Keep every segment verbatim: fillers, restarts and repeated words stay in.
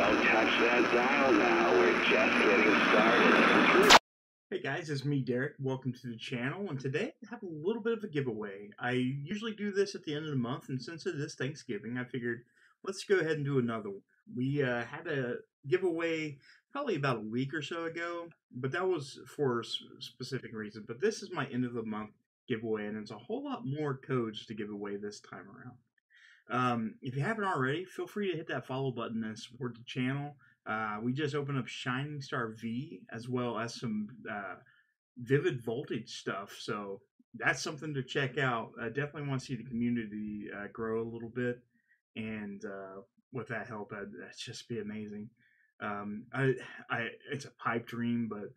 touch that dial now. We're just getting started. Hey guys, it's me, Derek. Welcome to the channel, and today I have a little bit of a giveaway. I usually do this at the end of the month, and since it is Thanksgiving, I figured let's go ahead and do another one. We uh, had a giveaway probably about a week or so ago, but that was for a specific reason. But this is my end of the month giveaway, and it's a whole lot more codes to give away this time around. Um, if you haven't already, feel free to hit that follow button and support the channel. Uh, we just opened up Shining Star V as well as some uh, Vivid Voltage stuff, so that's something to check out. I definitely want to see the community uh, grow a little bit, and uh, with that help, I'd, that'd just be amazing. Um, I, I, it's a pipe dream, but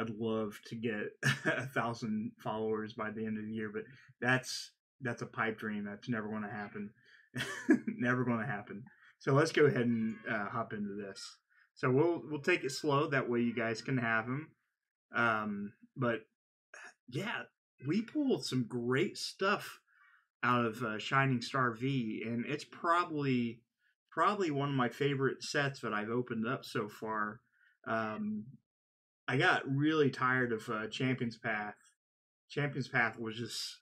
I'd love to get a thousand followers by the end of the year, but that's that's a pipe dream. That's never going to happen. Never going to happen. So let's go ahead and uh, hop into this. So we'll we'll take it slow. That way you guys can have them. Um, but yeah, we pulled some great stuff out of uh, Shining Star V, and it's probably probably one of my favorite sets that I've opened up so far. Um, I got really tired of uh, Champion's Path. Champion's Path was just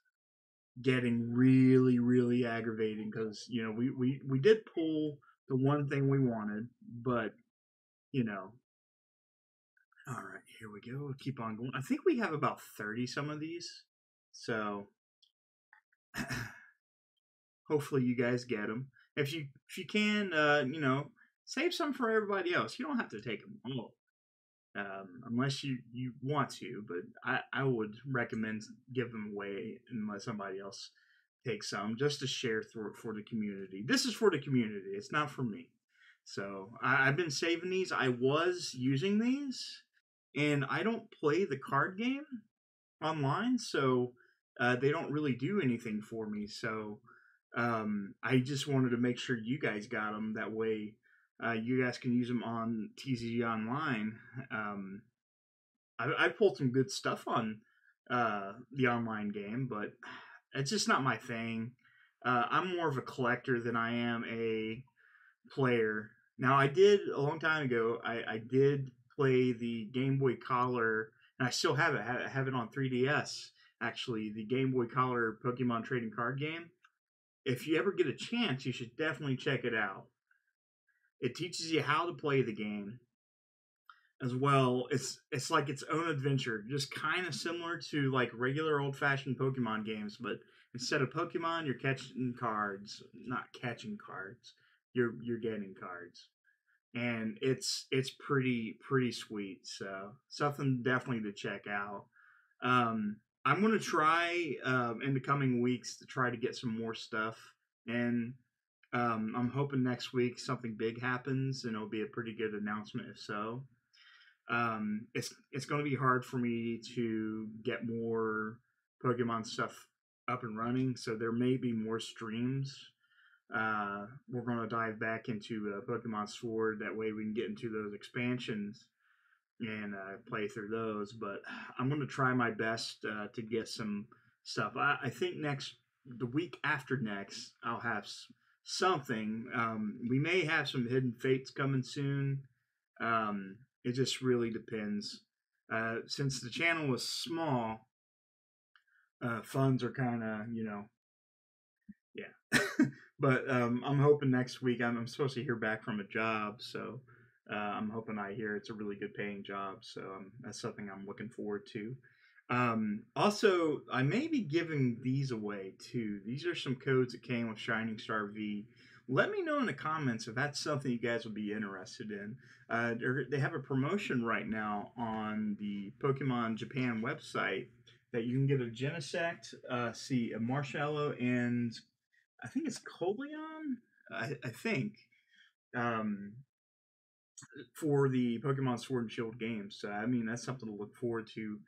getting really, really aggravating because, you know, we, we, we did pull the one thing we wanted, but, you know. All right, here we go. We'll keep on going. I think we have about thirty some of these, so hopefully you guys get them. If you, if you can, uh, you know, save some for everybody else. You don't have to take them all. Um, unless you, you want to, but I, I would recommend give them away unless somebody else takes some, just to share through it for the community. This is for the community. It's not for me. So I, I've been saving these. I was using these, and I don't play the card game online, so uh, they don't really do anything for me. So um, I just wanted to make sure you guys got them. That way Uh, you guys can use them on T C G Online. Um, I, I pulled some good stuff on uh, the online game, but it's just not my thing. Uh, I'm more of a collector than I am a player. Now, I did, a long time ago, I, I did play the Game Boy Color, and I still have it. I have it on three D S, actually, the Game Boy Color Pokemon Trading Card Game. If you ever get a chance, you should definitely check it out. It teaches you how to play the game as well. It's it's like its own adventure, just kind of similar to like regular old-fashioned Pokemon games, but instead of Pokemon, you're catching cards, not catching cards. You're you're getting cards, and it's it's pretty pretty sweet. So something definitely to check out. Um, I'm gonna try um, in the coming weeks to try to get some more stuff and. Um, I'm hoping next week something big happens, and it'll be a pretty good announcement if so. Um, it's it's going to be hard for me to get more Pokemon stuff up and running, so there may be more streams. Uh, we're going to dive back into uh, Pokemon Sword. That way we can get into those expansions and uh, play through those. But I'm going to try my best uh, to get some stuff. I, I think next the week after next, I'll have some something. Um, we may have some Hidden Fates coming soon. Um, it just really depends. Uh, since the channel was small, uh, funds are kind of, you know, yeah. But um, I'm hoping next week, I'm, I'm supposed to hear back from a job, so uh, I'm hoping I hear it's a really good paying job, so um, that's something I'm looking forward to. Um, also, I may be giving these away, too. These are some codes that came with Shining Star V. Let me know in the comments if that's something you guys would be interested in. Uh, they have a promotion right now on the Pokemon Japan website that you can get a Genesect, uh, see, a Marshadow, and I think it's Cobalion? I, I think. Um, for the Pokemon Sword and Shield games. So, I mean, that's something to look forward to.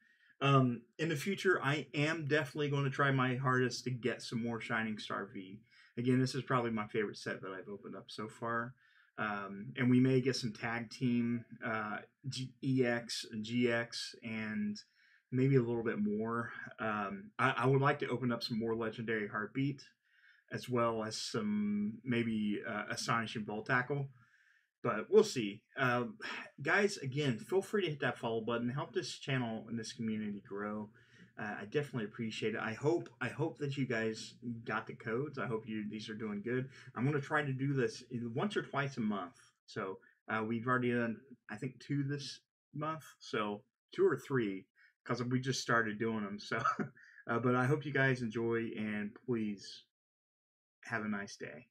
Um, in the future, I am definitely going to try my hardest to get some more Shining Star V. Again, this is probably my favorite set that I've opened up so far. Um, and we may get some Tag Team, uh, G E X, and G X, and maybe a little bit more. Um, I, I would like to open up some more Legendary Heartbeat, as well as some maybe uh, Astonishing Ball Tackle. But we'll see. Um, guys, again, feel free to hit that follow button. Help this channel and this community grow. Uh, I definitely appreciate it. I hope I hope that you guys got the codes. I hope you these are doing good. I'm going to try to do this once or twice a month. So uh, we've already done, I think, two this month. So two or three, because we just started doing them. So, uh, but I hope you guys enjoy, and please have a nice day.